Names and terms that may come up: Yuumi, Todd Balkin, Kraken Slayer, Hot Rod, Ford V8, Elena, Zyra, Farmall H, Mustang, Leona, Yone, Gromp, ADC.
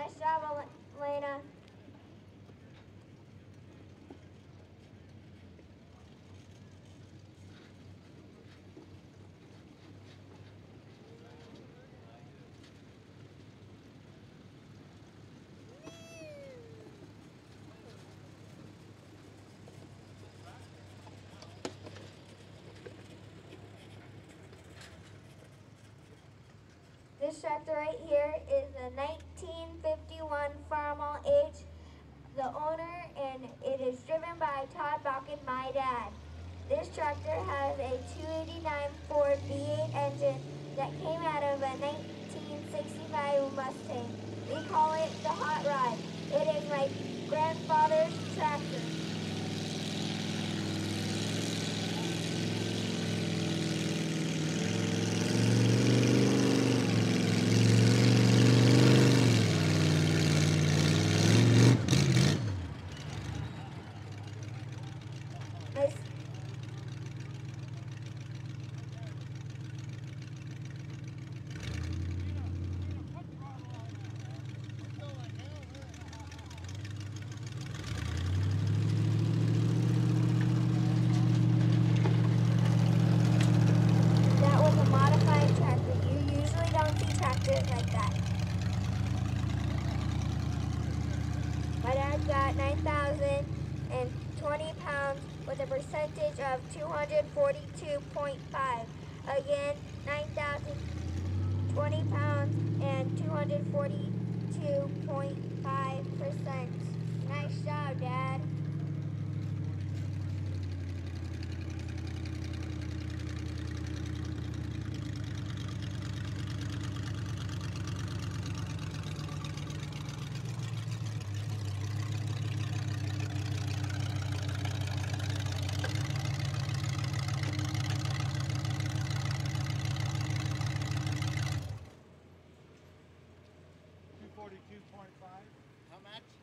Nice job, Elena. This tractor right here is a 1951 Farmall H, the owner, and it is driven by Todd Balkin, my dad. This tractor has a 289 Ford V8 engine that came out of a 1965 Mustang. We call it the Hot Rod. It is my grandfather's tractor. My dad got 9,020 pounds with a percentage of 242.5. Again, 9,020 pounds and 242.5%. Nice job, Dad. How much?